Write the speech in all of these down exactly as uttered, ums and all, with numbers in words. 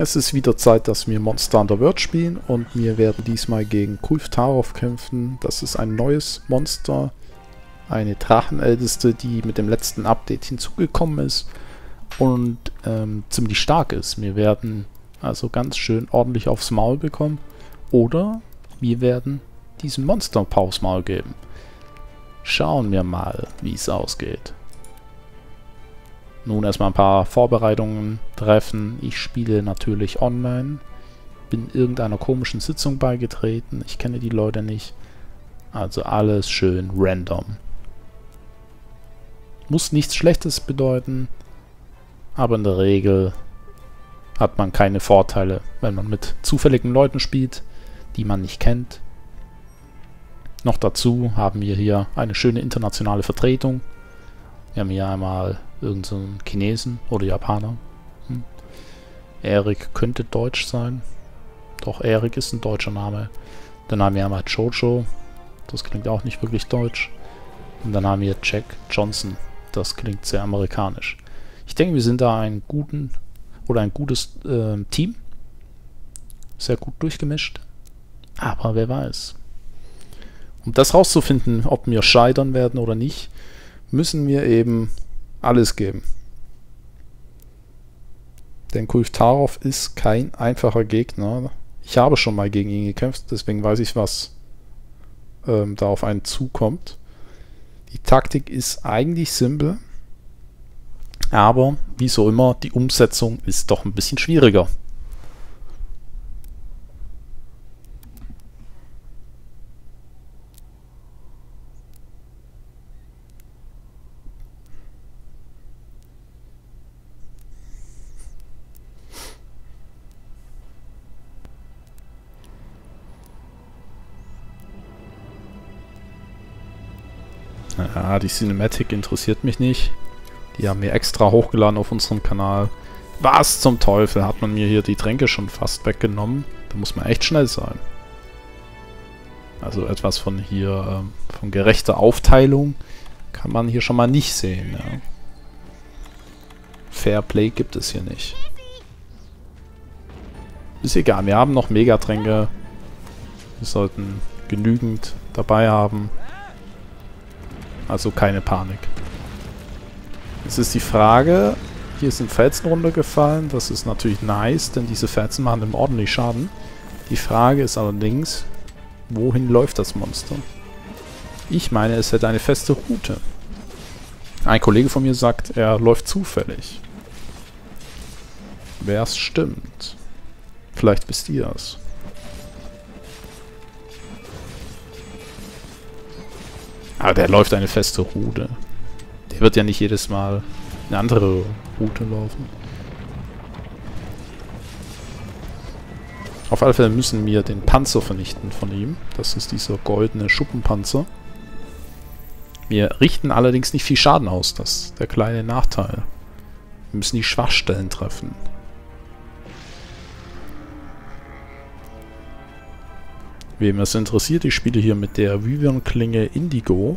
Es ist wieder Zeit, dass wir Monster Hunter World spielen und wir werden diesmal gegen Kulve Taroth kämpfen. Das ist ein neues Monster, eine Drachenälteste, die mit dem letzten Update hinzugekommen ist und ähm, ziemlich stark ist. Wir werden also ganz schön ordentlich aufs Maul bekommen oder wir werden diesem Monster ein paar aufs Maul geben. Schauen wir mal, wie es ausgeht. Nun erstmal ein paar Vorbereitungen treffen. Ich spiele natürlich online. Bin irgendeiner komischen Sitzung beigetreten. Ich kenne die Leute nicht. Also alles schön random. Muss nichts Schlechtes bedeuten. Aber in der Regel hat man keine Vorteile, wenn man mit zufälligen Leuten spielt, die man nicht kennt. Noch dazu haben wir hier eine schöne internationale Vertretung. Wir haben hier einmal irgendeinen Chinesen oder Japaner. Hm. Erik könnte deutsch sein. Doch, Erik ist ein deutscher Name. Dann haben wir einmal Jojo. Das klingt auch nicht wirklich deutsch. Und dann haben wir Jack Johnson. Das klingt sehr amerikanisch. Ich denke, wir sind da einen guten oder ein gutes äh, Team. Sehr gut durchgemischt. Aber wer weiß. Um das rauszufinden, ob wir scheitern werden oder nicht, müssen wir eben alles geben. Denn Kulve Taroth ist kein einfacher Gegner. Ich habe schon mal gegen ihn gekämpft, deswegen weiß ich, was ähm, da auf einen zukommt. Die Taktik ist eigentlich simpel, aber wie so immer, die Umsetzung ist doch ein bisschen schwieriger. Ja, die Cinematic interessiert mich nicht. Die haben wir extra hochgeladen auf unserem Kanal. Was zum Teufel hat man mir hier die Tränke schon fast weggenommen? Da muss man echt schnell sein. Also etwas von hier, von gerechter Aufteilung kann man hier schon mal nicht sehen. Ja. Fair Play gibt es hier nicht. Ist egal, wir haben noch Megatränke. Wir sollten genügend dabei haben. Also keine Panik. Jetzt ist die Frage, hier sind Felsen runtergefallen. Das ist natürlich nice, denn diese Felsen machen ihm ordentlich Schaden. Die Frage ist allerdings, wohin läuft das Monster? Ich meine, es hätte eine feste Route. Ein Kollege von mir sagt, er läuft zufällig. Wer es stimmt? Vielleicht wisst ihr es. Aber der läuft eine feste Route. Der wird ja nicht jedes Mal eine andere Route laufen. Auf alle Fälle müssen wir den Panzer vernichten von ihm. Das ist dieser goldene Schuppenpanzer. Wir richten allerdings nicht viel Schaden aus. Das ist der kleine Nachteil. Wir müssen die Schwachstellen treffen. Wem es interessiert, ich spiele hier mit der Vivian-Klinge Indigo.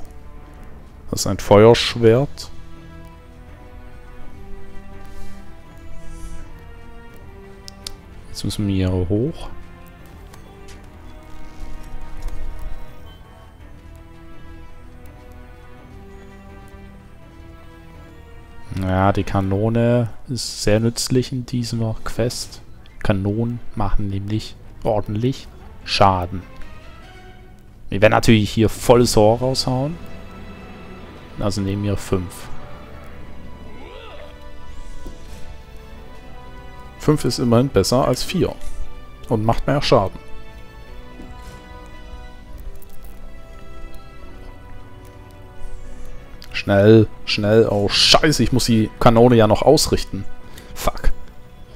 Das ist ein Feuerschwert. Jetzt müssen wir hier hoch. Ja, die Kanone ist sehr nützlich in dieser Quest. Kanonen machen nämlich ordentlich Schaden. Wir werden natürlich hier volles Rohr raushauen. Also nehmen wir fünf. fünf ist immerhin besser als vier. Und macht mehr Schaden. Schnell, schnell. Oh, scheiße, ich muss die Kanone ja noch ausrichten. Fuck.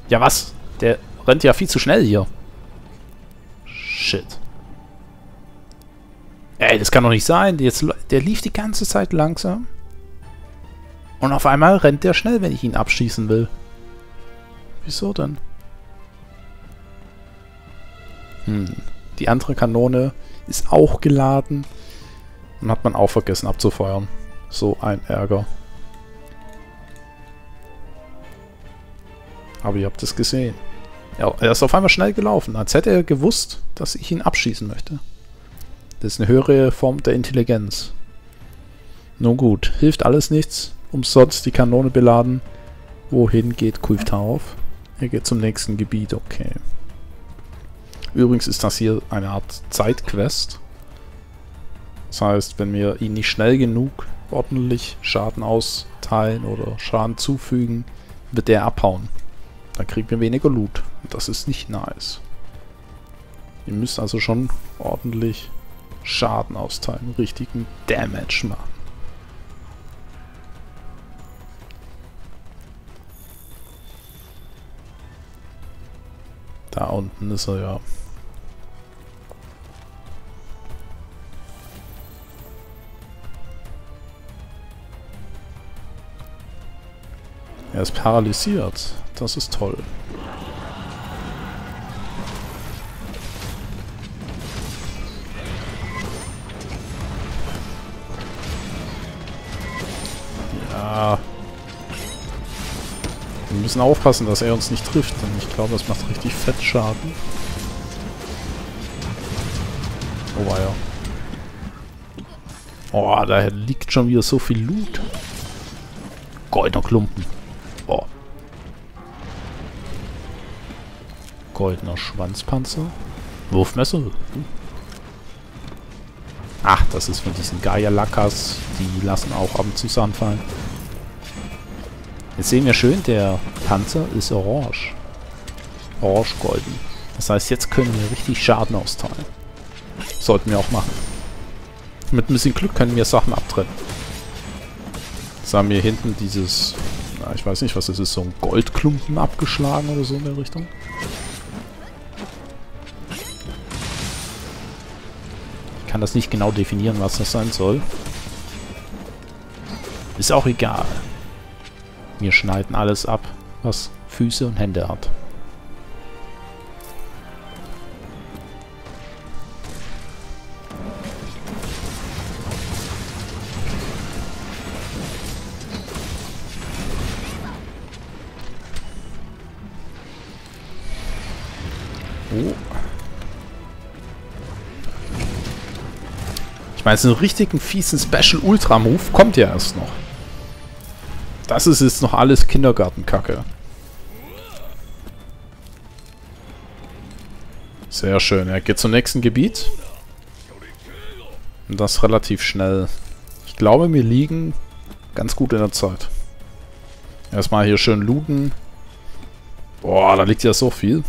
Ja, was? Der rennt ja viel zu schnell hier. Shit. Ey, das kann doch nicht sein. Jetzt, der lief die ganze Zeit langsam. Und auf einmal rennt der schnell, wenn ich ihn abschießen will. Wieso denn? Hm. Die andere Kanone ist auch geladen. Und hat man auch vergessen abzufeuern. So ein Ärger. Aber ihr habt es gesehen. Ja, er ist auf einmal schnell gelaufen, als hätte er gewusst, dass ich ihn abschießen möchte. Das ist eine höhere Form der Intelligenz. Nun gut, hilft alles nichts. Umsonst die Kanone beladen. Wohin geht Kulve Taroth? Er geht zum nächsten Gebiet, okay. Übrigens ist das hier eine Art Zeitquest. Das heißt, wenn wir ihn nicht schnell genug ordentlich Schaden austeilen oder Schaden zufügen, wird er abhauen. Dann kriegen wir weniger Loot. Das ist nicht nice. Ihr müsst also schon ordentlich Schaden austeilen, richtigen Damage machen. Da unten ist er ja. Er ist paralysiert. Das ist toll. Ja. Wir müssen aufpassen, dass er uns nicht trifft, denn ich glaube, das macht richtig fett Schaden. Oh, ja. Oh, da liegt schon wieder so viel Loot. Goldener Klumpen. Oh. Goldener Schwanzpanzer. Wurfmesser. Ach, das ist von diesen Gaia-Lakas. Die lassen auch ab und zu anfallen. Jetzt sehen wir schön, der Panzer ist orange. Orange-golden. Das heißt, jetzt können wir richtig Schaden austeilen. Sollten wir auch machen. Mit ein bisschen Glück können wir Sachen abtrennen. Jetzt haben wir hinten dieses... Na, ich weiß nicht, was das ist. So ein Goldklumpen abgeschlagen oder so in der Richtung. Ich kann das nicht genau definieren, was das sein soll. Ist auch egal. Wir schneiden alles ab, was Füße und Hände hat. Oh. Ich meine, so einen richtigen fiesen Special Ultra Move kommt ja erst noch. Das ist jetzt noch alles Kindergartenkacke. Sehr schön. Er geht zum nächsten Gebiet. Und das relativ schnell. Ich glaube, wir liegen ganz gut in der Zeit. Erstmal hier schön looten. Boah, da liegt ja so viel.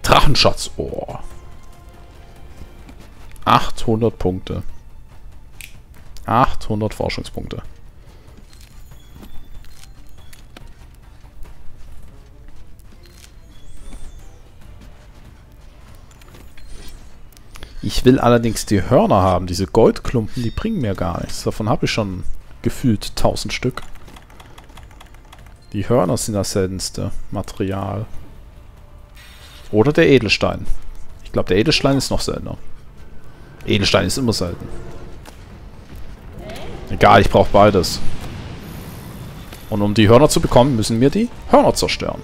Drachenschatz. Oh. achthundert Punkte. achthundert Forschungspunkte. Ich will allerdings die Hörner haben. Diese Goldklumpen, die bringen mir gar nichts. Davon habe ich schon gefühlt tausend Stück. Die Hörner sind das seltenste Material. Oder der Edelstein. Ich glaube, der Edelstein ist noch seltener. Edelstein ist immer selten. Egal, ich brauche beides. Und um die Hörner zu bekommen, müssen wir die Hörner zerstören.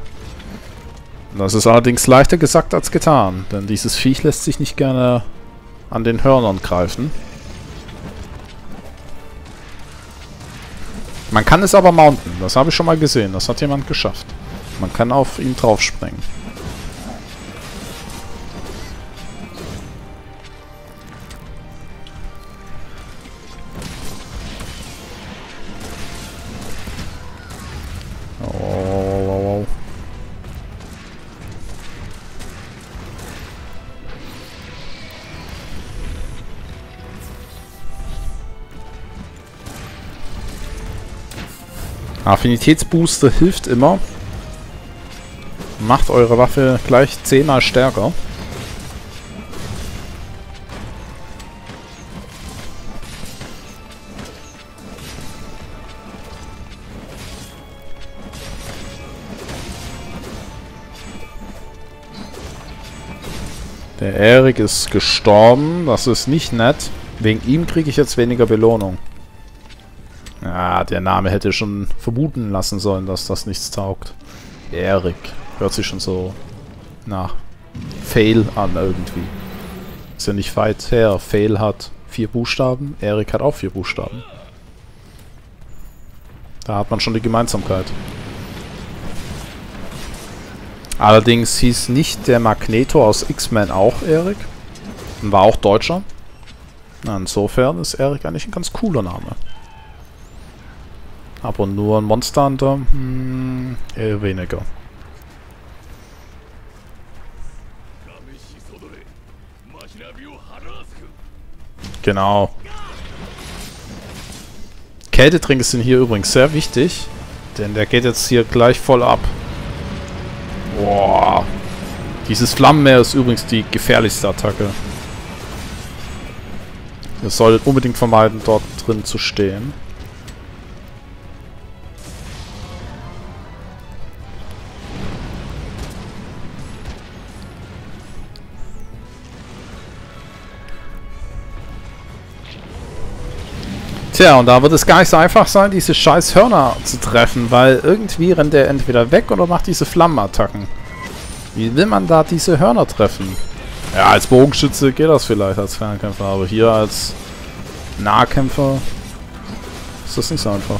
Das ist allerdings leichter gesagt als getan, denn dieses Viech lässt sich nicht gerne an den Hörnern greifen. Man kann es aber mounten, das habe ich schon mal gesehen, das hat jemand geschafft. Man kann auf ihn draufspringen. Oh. Affinitätsbooster hilft immer. Macht eure Waffe gleich zehnmal stärker. Der Erik ist gestorben. Das ist nicht nett. Wegen ihm kriege ich jetzt weniger Belohnung. Ah, der Name hätte schon vermuten lassen sollen, dass das nichts taugt. Erik. Hört sich schon so nach Fail an irgendwie. Ist ja nicht weit her. Fail hat vier Buchstaben, Erik hat auch vier Buchstaben. Da hat man schon die Gemeinsamkeit. Allerdings hieß nicht der Magneto aus X-Men auch Erik. Und war auch Deutscher. Insofern ist Erik eigentlich ein ganz cooler Name. Aber nur ein Monster Hunter? Hm, eher weniger. Genau. Kältetrinks sind hier übrigens sehr wichtig, denn der geht jetzt hier gleich voll ab. Boah. Dieses Flammenmeer ist übrigens die gefährlichste Attacke. Ihr solltet unbedingt vermeiden, dort drin zu stehen. Tja, und da wird es gar nicht so einfach sein, diese scheiß Hörner zu treffen, weil irgendwie rennt er entweder weg oder macht diese Flammenattacken. Wie will man da diese Hörner treffen? Ja, als Bogenschütze geht das vielleicht, als Fernkämpfer, aber hier als Nahkämpfer ist das nicht so einfach.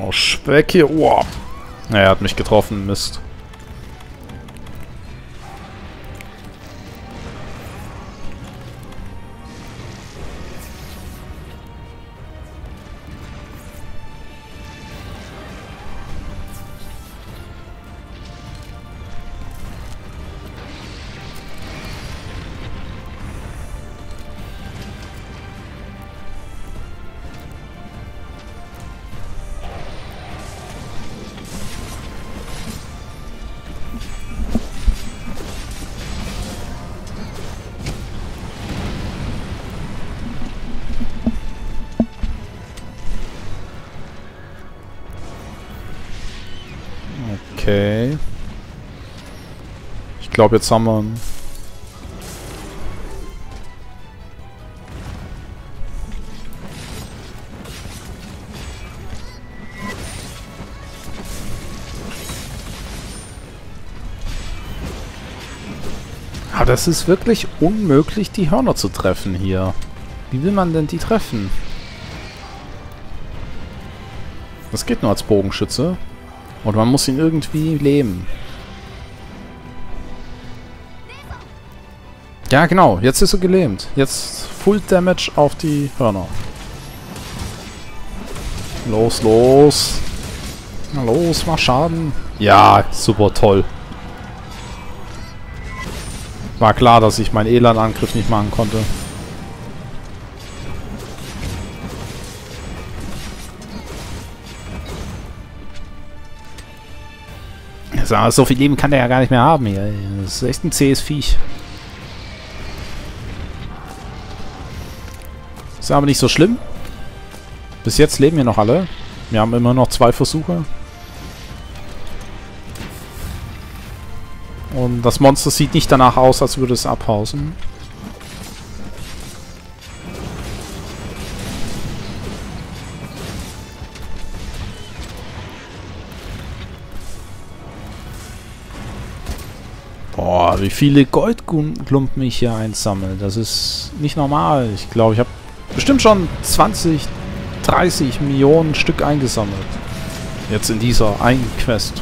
Oh, Speck hier, wow. Ja, er hat mich getroffen, Mist. Okay. Ich glaube, jetzt haben wir einen. Ah, das ist wirklich unmöglich, die Hörner zu treffen hier. Wie will man denn die treffen? Das geht nur als Bogenschütze. Und man muss ihn irgendwie lähmen. Ja, genau. Jetzt ist er gelähmt. Jetzt Full Damage auf die Hörner. Los, los. Na los, mach Schaden. Ja, super toll. War klar, dass ich meinen Elan-Angriff nicht machen konnte. So viel Leben kann der ja gar nicht mehr haben hier. Das ist echt ein zähes Viech. Ist aber nicht so schlimm. Bis jetzt leben wir noch alle. Wir haben immer noch zwei Versuche. Und das Monster sieht nicht danach aus, als würde es abhausen. Boah, wie viele Goldklumpen ich hier einsammle. Das ist nicht normal. Ich glaube, ich habe bestimmt schon zwanzig, dreißig Millionen Stück eingesammelt. Jetzt in dieser einen Quest.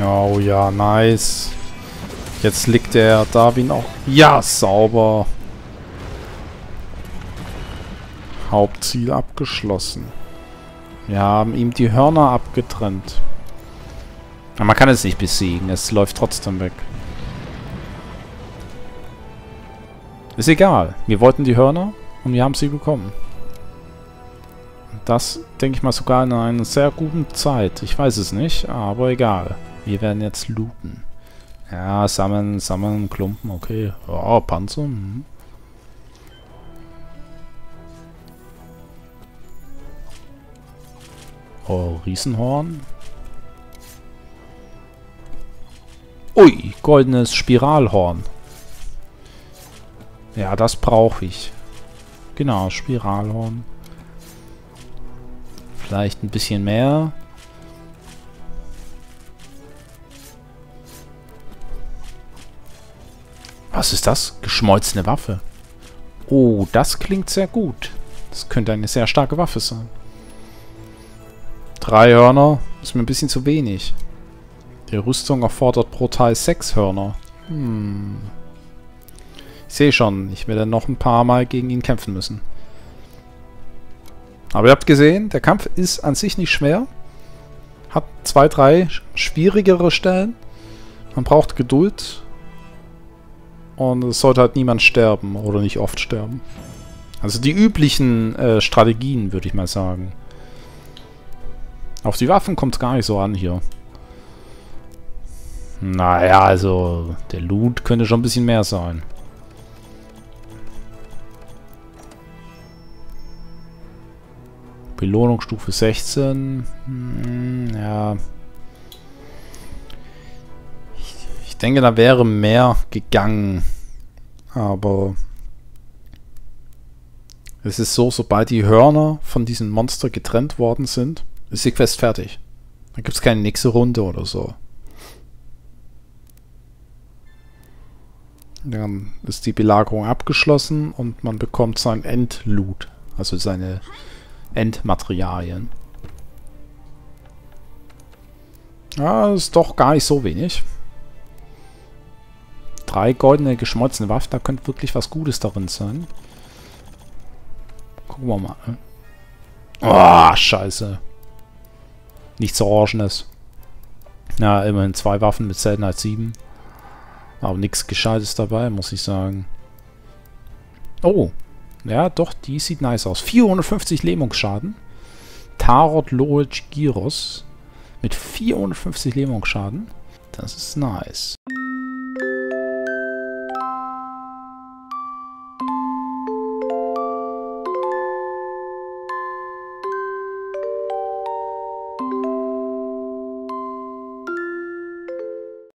Oh ja, nice. Jetzt liegt der Darwin auch. Ja, sauber. Hauptziel abgeschlossen. Wir haben ihm die Hörner abgetrennt. Aber man kann es nicht besiegen. Es läuft trotzdem weg. Ist egal. Wir wollten die Hörner und wir haben sie bekommen. Das, denke ich mal, sogar in einer sehr guten Zeit. Ich weiß es nicht, aber egal. Wir werden jetzt looten. Ja, Samen, Samen, Klumpen, okay. Oh, Panzer. Mhm. Oh, Riesenhorn. Ui, goldenes Spiralhorn. Ja, das brauche ich. Genau, Spiralhorn. Vielleicht ein bisschen mehr. Was ist das? Geschmolzene Waffe. Oh, das klingt sehr gut. Das könnte eine sehr starke Waffe sein. Drei Hörner ist mir ein bisschen zu wenig. Die Rüstung erfordert pro Teil sechs Hörner. Hm. Ich sehe schon, ich werde noch ein paar Mal gegen ihn kämpfen müssen. Aber ihr habt gesehen, der Kampf ist an sich nicht schwer. Hat zwei, drei schwierigere Stellen. Man braucht Geduld. Und es sollte halt niemand sterben oder nicht oft sterben. Also die üblichen äh, Strategien, würde ich mal sagen. Auf die Waffen kommt es gar nicht so an hier. Naja, also der Loot könnte schon ein bisschen mehr sein. Belohnungsstufe sechzehn. Hm, ja. Ich, ich denke, da wäre mehr gegangen. Aber es ist so, sobald die Hörner von diesem Monster getrennt worden sind, ist die Quest fertig. Da gibt es keine nächste Runde oder so. Dann ist die Belagerung abgeschlossen und man bekommt sein Endloot. Also seine Endmaterialien. Ja, ist doch gar nicht so wenig. Drei goldene geschmolzene Waffen, da könnte wirklich was Gutes darin sein. Gucken wir mal. Ah, oh, scheiße. Nichts Orangenes. Na, ja, immerhin zwei Waffen mit Seltenheit sieben. Aber nichts Gescheites dabei, muss ich sagen. Oh. Ja, doch, die sieht nice aus. vierhundertfünfzig Lähmungsschaden. Tarot Loric Giros mit vierhundertfünfzig Lähmungsschaden. Das ist nice.